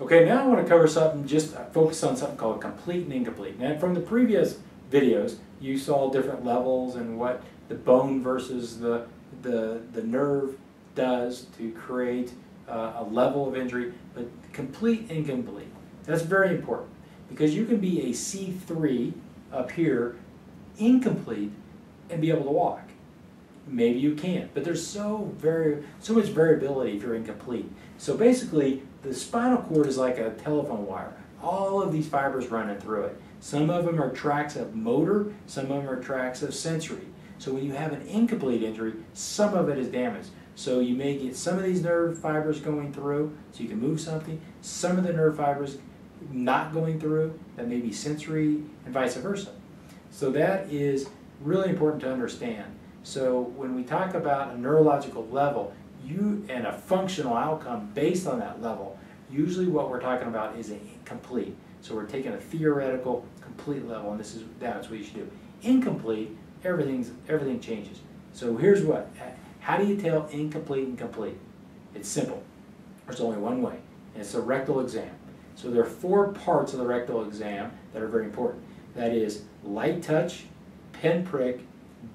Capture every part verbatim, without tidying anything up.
Okay, now I want to cover something, just focus on something called complete and incomplete. Now, from the previous videos, you saw different levels and what the bone versus the, the, the nerve does to create uh, a level of injury, but complete and incomplete. That's very important because you can be a C three up here, incomplete, and be able to walk. Maybe you can't, but there's so very so much variability if you're incomplete. So basically, the spinal cord is like a telephone wire. All of these fibers running through it. Some of them are tracts of motor, some of them are tracts of sensory. So when you have an incomplete injury, some of it is damaged. So you may get some of these nerve fibers going through, so you can move something. Some of the nerve fibers not going through, that may be sensory, and vice versa. So that is really important to understand. So when we talk about a neurological level, you and a functional outcome based on that level, usually what we're talking about is a complete. So we're taking a theoretical complete level, and this is that's what you should do. Incomplete, everything's everything changes. So here's what: how do you tell incomplete and complete? It's simple. There's only one way, and it's a rectal exam. So there are four parts of the rectal exam that are very important. That is light touch, pinprick,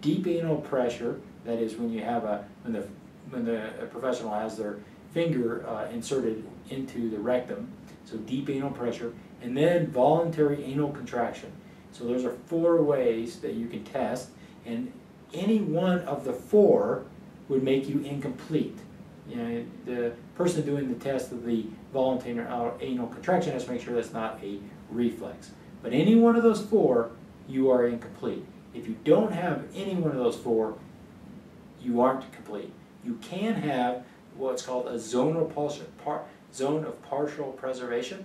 deep anal pressure. That is when you have a when the when the professional has their finger uh, inserted into the rectum, so deep anal pressure, and then voluntary anal contraction. So those are four ways that you can test, and any one of the four would make you incomplete. You know, the person doing the test of the voluntary anal contraction has to make sure that's not a reflex. But any one of those four, you are incomplete. If you don't have any one of those four, you aren't complete. You can have what's called a zone of partial, par, zone of partial preservation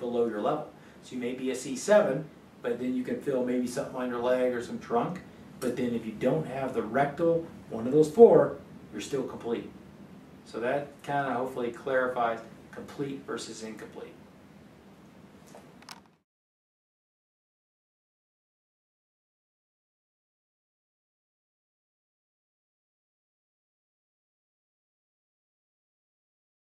below your level. So you may be a C seven, but then you can feel maybe something on your leg or some trunk. But then if you don't have the rectal, one of those four, you're still complete. So that kind of hopefully clarifies complete versus incomplete.